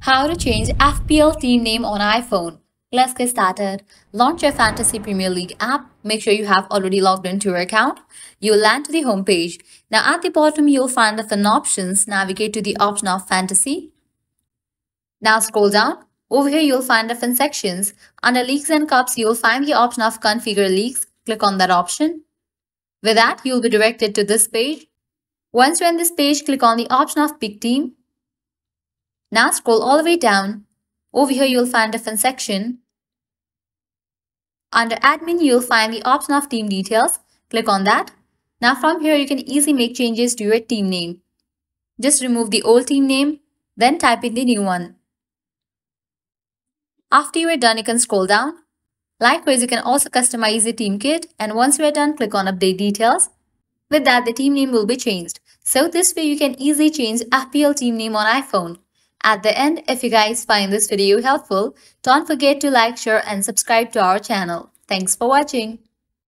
How to change FPL team name on iPhone. Let's get started. Launch your Fantasy Premier League app. Make sure you have already logged into your account. You'll land to the home page. Now at the bottom, you'll find the fun options. Navigate to the option of Fantasy. Now scroll down. Over here, you'll find the fun sections. Under Leagues and Cups, you'll find the option of Configure Leagues. Click on that option. With that, you'll be directed to this page. Once you're on this page, click on the option of Pick Team. Now scroll all the way down. Over here, you'll find the Fun section. Under Admin, you'll find the option of Team Details. Click on that. Now from here, you can easily make changes to your team name. Just remove the old team name, then type in the new one. After you are done, you can scroll down. Likewise, you can also customize the team kit, and once you are done, click on Update Details. With that, the team name will be changed. So this way, you can easily change FPL team name on iPhone. At the end, if you guys find this video helpful, don't forget to like, share and subscribe to our channel. Thanks for watching.